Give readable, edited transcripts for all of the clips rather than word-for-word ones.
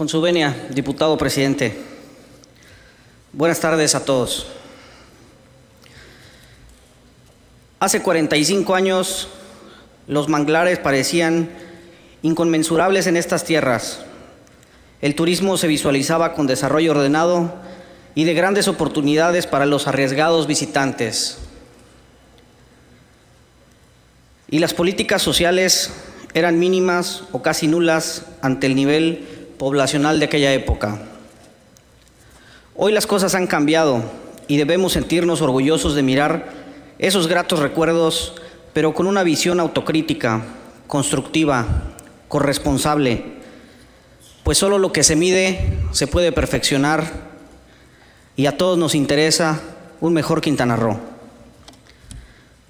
Con su venia, diputado presidente. Buenas tardes a todos. Hace 45 años, los manglares parecían inconmensurables en estas tierras. El turismo se visualizaba con desarrollo ordenado y de grandes oportunidades para los arriesgados visitantes. Y las políticas sociales eran mínimas o casi nulas ante el nivel poblacional de aquella época. Hoy las cosas han cambiado y debemos sentirnos orgullosos de mirar esos gratos recuerdos, pero con una visión autocrítica, constructiva, corresponsable, pues solo lo que se mide se puede perfeccionar y a todos nos interesa un mejor Quintana Roo.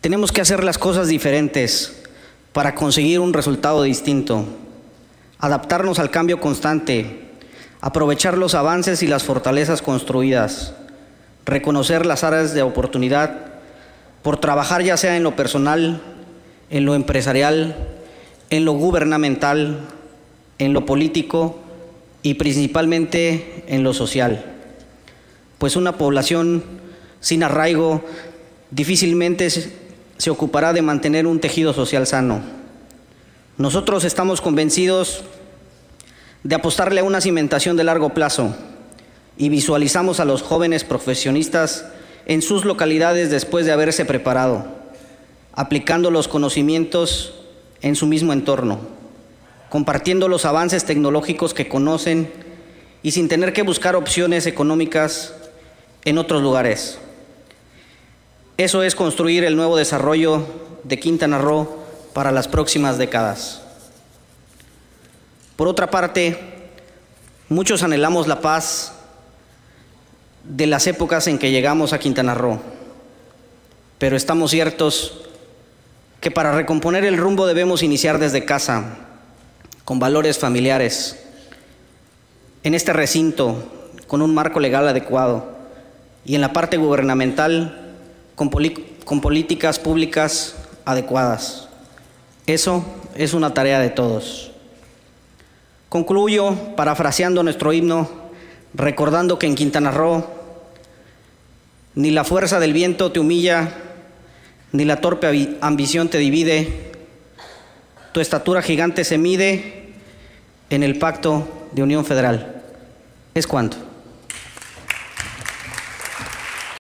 Tenemos que hacer las cosas diferentes para conseguir un resultado distinto, adaptarnos al cambio constante, aprovechar los avances y las fortalezas construidas, reconocer las áreas de oportunidad por trabajar ya sea en lo personal, en lo empresarial, en lo gubernamental, en lo político y principalmente en lo social. Pues una población sin arraigo difícilmente se ocupará de mantener un tejido social sano. Nosotros estamos convencidos de apostarle a una cimentación de largo plazo y visualizamos a los jóvenes profesionistas en sus localidades después de haberse preparado, aplicando los conocimientos en su mismo entorno, compartiendo los avances tecnológicos que conocen y sin tener que buscar opciones económicas en otros lugares. Eso es construir el nuevo desarrollo de Quintana Roo para las próximas décadas. Por otra parte, muchos anhelamos la paz de las épocas en que llegamos a Quintana Roo, pero estamos ciertos que para recomponer el rumbo debemos iniciar desde casa, con valores familiares, en este recinto, con un marco legal adecuado y en la parte gubernamental, con políticas públicas adecuadas. Eso es una tarea de todos. Concluyo parafraseando nuestro himno, recordando que en Quintana Roo ni la fuerza del viento te humilla, ni la torpe ambición te divide. Tu estatura gigante se mide en el Pacto de Unión Federal. Es cuanto.